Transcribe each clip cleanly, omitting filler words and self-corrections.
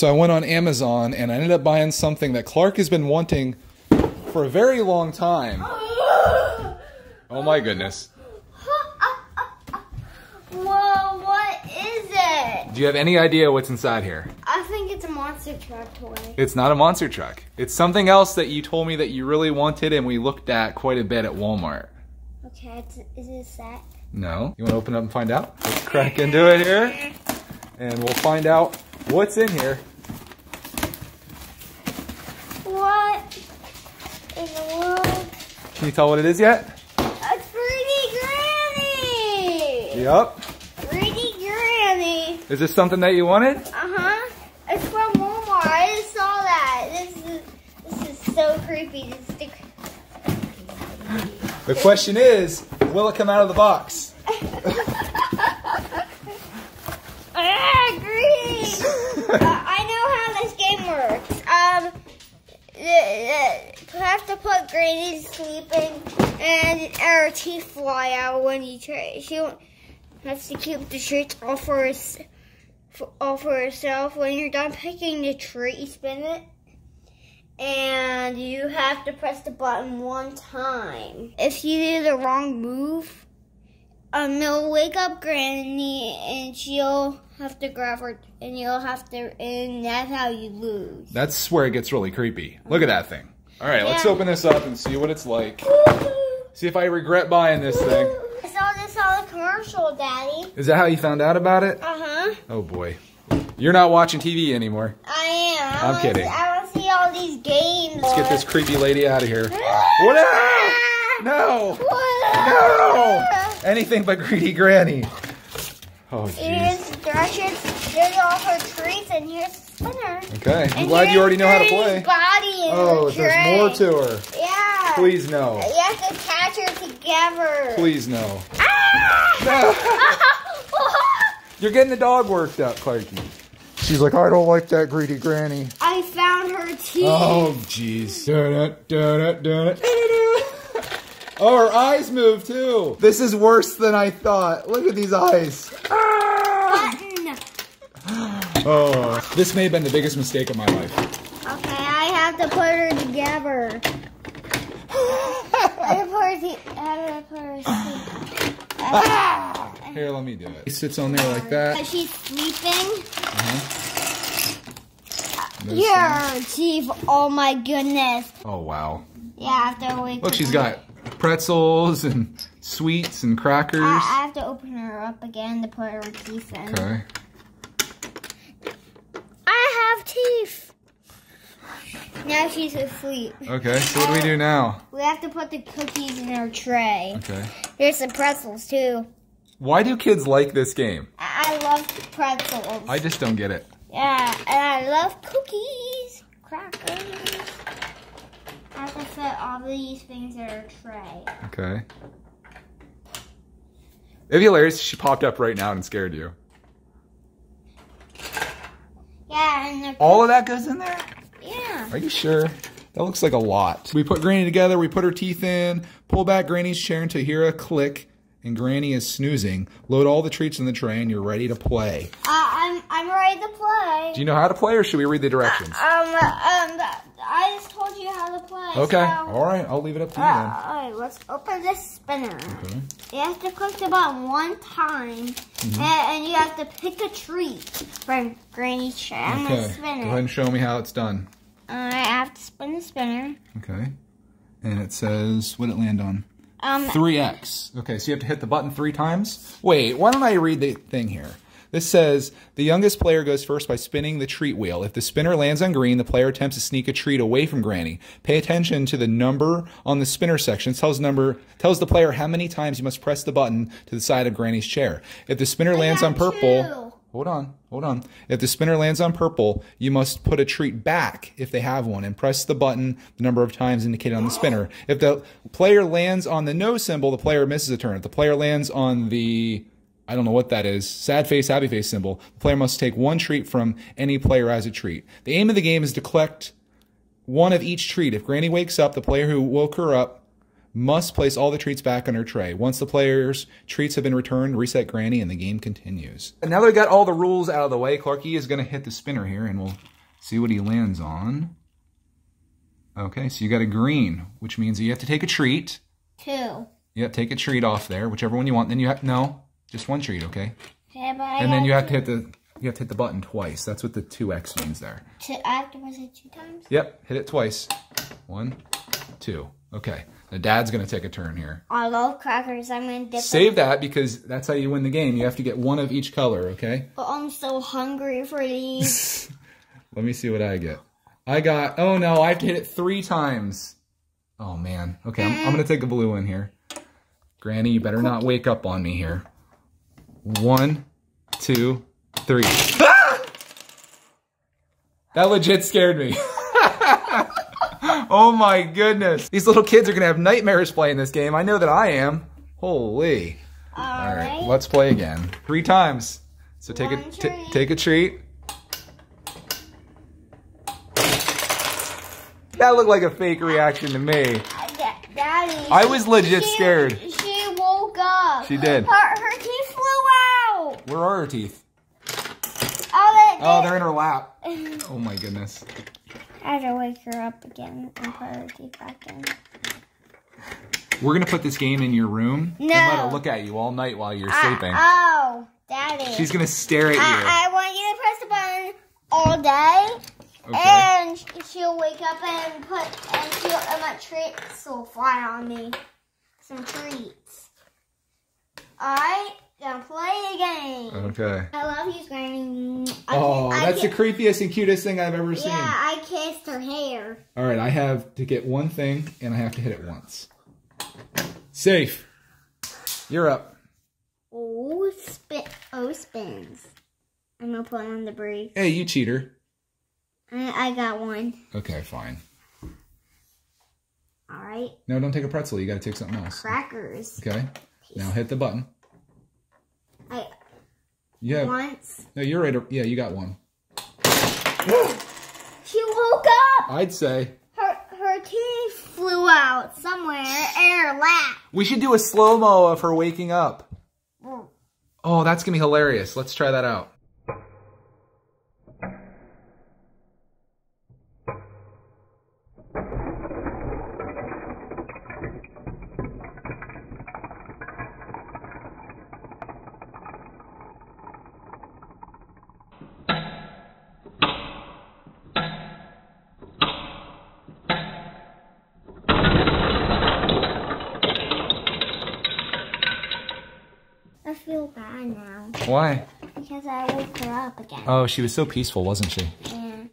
So I went on Amazon and I ended up buying something that Clark has been wanting for a very long time. Oh my goodness. Whoa, what is it? Do you have any idea what's inside here? I think it's a monster truck toy. It's not a monster truck. It's something else that you told me that you really wanted and we looked at quite a bit at Walmart. Okay, is it a sack? No. You want to open it up and find out? Let's crack into it here and we'll find out what's in here. What in the world? Can you tell what it is yet? Yep. Greedy Granny. Is this something that you wanted? Uh-huh. It's from Walmart. I just saw that. This is so creepy. This is the creepy. The question is, will it come out of the box? Ah, greedy. I know how this game works. You have to put Granny to sleep and her teeth fly out when you try. Has to keep the treats all for herself. When you're done picking the treat, you spin it. And you have to press the button one time. If you do the wrong move, it'll wake up Granny and she'll have to grab her and you'll have to, and that's how you lose. That's where it gets really creepy. Look at that thing. All right, let's open this up and see what it's like. See if I regret buying this thing. Saw the commercial, Daddy. Is that how you found out about it? Uh-huh. Oh, boy. You're not watching TV anymore. I am. I'm kidding. I want to see all these games. Let's get this creepy lady out of here. What? No! No! Anything but Greedy Granny. Oh, geez. Here's Thrasher's. Here's all her treats, and here's Spinner. Okay. I'm glad you already know how to play. Oh, there's more to her. Yeah. Please no. You have to catch her together. Please no. You're getting the dog worked up, Clarkie. She's like, I don't like that Greedy Granny. I found her teeth. Oh, jeez. Oh, her eyes move, too. This is worse than I thought. Look at these eyes. Button. Oh, this may have been the biggest mistake of my life. Okay, I have to put her together. I have to put her Ah! Here, let me do it. He sits on there like that. Because she's sleeping. Uh-huh. Yeah, Chief. Oh, my goodness. Oh, wow. Yeah, I have to wake up. Look, she's got pretzels and sweets and crackers. I have to open her up again to put her teeth in. Okay. I have teeth. Now she's asleep. Okay, so what do we do now? We have to put the cookies in her tray. Okay. Here's some pretzels, too. Why do kids like this game? I love pretzels. I just don't get it. Yeah, and I love cookies. Crackers. I have to fit all these things in her tray. Okay. It'd be hilarious if she popped up right now and scared you. Yeah, and the all of that goes in there? Yeah. Are you sure? That looks like a lot. We put Granny together, we put her teeth in, pull back Granny's chair until you hear a click, and Granny is snoozing. Load all the treats in the tray, and you're ready to play. I'm ready to play. Do you know how to play, or should we read the directions? I just told you how to play. Okay, so all right, I'll leave it up to you then. All right, let's open this spinner. Okay. You have to click the button one time, and you have to pick a treat from Granny's chair. Okay, and spin it. Go ahead and show me how it's done. I have to spin the spinner. Okay. And it says, what did it land on? 3X. Okay, so you have to hit the button 3 times? Wait, why don't I read the thing here? This says, the youngest player goes first by spinning the treat wheel. If the spinner lands on green, the player attempts to sneak a treat away from Granny. Pay attention to the number on the spinner section. It tells the player how many times you must press the button to the side of Granny's chair. If the spinner lands on purple... Hold on. If the spinner lands on purple, you must put a treat back if they have one and press the button the number of times indicated on the spinner. If the player lands on the no symbol, the player misses a turn. If the player lands on the, I don't know what that is, sad face, happy face symbol, the player must take one treat from any player as a treat. The aim of the game is to collect one of each treat. If Granny wakes up, the player who woke her up must place all the treats back on her tray. Once the player's treats have been returned, reset Granny, and the game continues. And now that we got all the rules out of the way, Clarkie is going to hit the spinner here, and we'll see what he lands on. Okay, so you got a green, which means you have to take a treat. Two. Yeah, take a treat off there, whichever one you want. Then you have no, just one treat, okay? Yeah, but and then you have to hit the button twice. That's what the 2X means there. I have to press it 2 times? Yep, hit it twice. 1, 2. Okay. Now Dad's gonna take a turn here. I love crackers. I'm gonna dip. Save that because that's how you win the game. You have to get one of each color, okay? But I'm so hungry for these. Let me see what I get. I got. Oh no! I have to hit it 3 times. Oh man. Okay, I'm gonna take a blue one here. Granny, you better not wake up on me here. 1, 2, 3. Ah! That legit scared me. Oh my goodness. These little kids are going to have nightmares playing this game. I know that I am. Holy. All right, let's play again. 3 times. So take take a treat. That looked like a fake reaction to me. Daddy, I was legit scared. She woke up. She did. Her teeth flew out. Where are her teeth? Oh, they're in her lap. Oh my goodness. I had to wake her up again and put her teeth back in. We're going to put this game in your room and let it look at you all night while you're sleeping. Oh, Daddy. She's going to stare at you. I want you to press the button all day. Okay. And she'll wake up and my treats will fly on me. Some treats. Alright, gonna play again. Okay. I love you, Granny. Oh, that's the creepiest and cutest thing I've ever seen. Yeah, I kissed her hair. Alright, I have to get one thing and I have to hit it once. Safe. You're up. Oh, spins. I'm gonna put on the breeze. Hey, you cheater. I got one. Okay, fine. All right. No, don't take a pretzel. You got to take something else. Crackers. Okay. Now hit the button. Yeah. Once. No, you're right. Yeah, you got one. She woke up. I'd say. Her teeth flew out somewhere in her lap. We should do a slow-mo of her waking up. Mm. Oh, that's going to be hilarious. Let's try that out. I feel bad now. Why? Because I woke her up again. Oh, she was so peaceful, wasn't she? Yeah.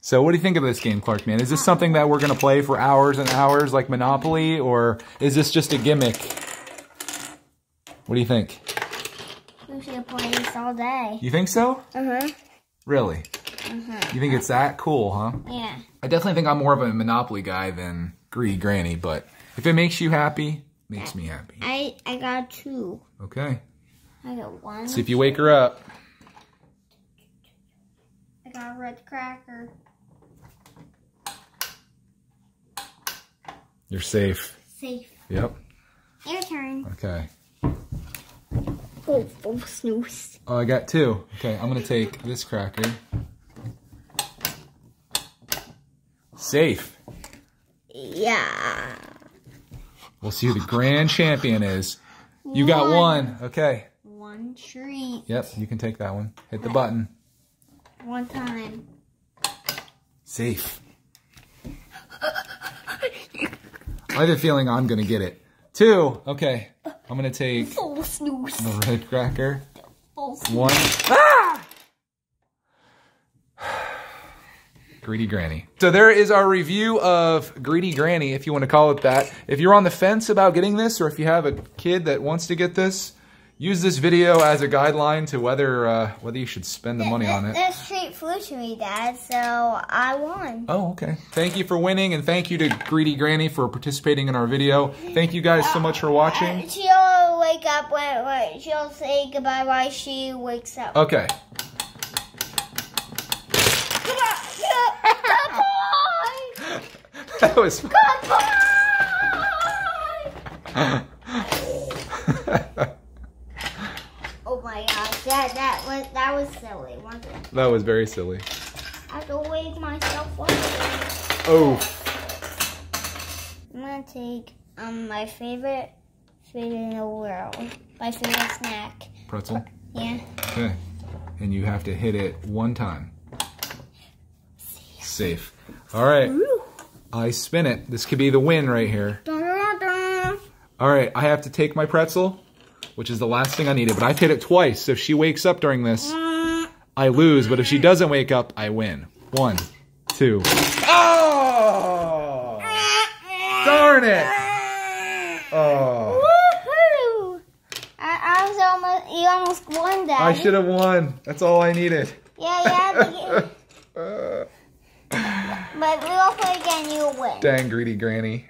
So what do you think of this game, Clark, man? Is this something that we're going to play for hours and hours like Monopoly, or is this just a gimmick? What do you think? We should play this all day. You think so? Uh-huh. Really? Uh-huh. You think it's that cool, huh? Yeah. I definitely think I'm more of a Monopoly guy than Greedy Granny, but if it makes you happy, it makes me happy. I got 2. Okay. I got 1. See if you wake her up. I got a red cracker. You're safe. Safe. Yep. Your turn. Okay. Oh, snooze. Oh, I got 2. Okay, I'm going to take this cracker. Safe. Yeah. We'll see who the grand champion is. You got 1. Okay. 1 treat. Yep, you can take that one. Hit the button. 1 time. Safe. I have a feeling I'm going to get it. 2. Okay. I'm going to take the red cracker. 1. Ah! Greedy Granny. So there is our review of Greedy Granny, if you want to call it that. If you're on the fence about getting this, or if you have a kid that wants to get this, use this video as a guideline to whether you should spend the money on it. This treat flew to me, Dad, so I won. Oh, okay. Thank you for winning, and thank you to Greedy Granny for participating in our video. Thank you guys so much for watching. She'll wake up when she'll say goodbye while she wakes up. Okay. Goodbye! That was... Goodbye! Oh my gosh, that was silly, wasn't it? That was very silly. I have to wave myself up. Oh. I'm gonna take my favorite food in the world. My favorite snack. Pretzel? Yeah. Okay. And you have to hit it one time. Safe. All right. Ooh. I spin it. This could be the win right here. Dun-dun-dun. All right. I have to take my pretzel, which is the last thing I needed. But I've hit it twice. If she wakes up during this, I lose. But if she doesn't wake up, I win. 1, 2. Oh! Darn it! Oh. Woohoo! I was almost. You almost won that. I should have won. That's all I needed. Yeah. But we'll play again, you'll win. Dang, Greedy Granny.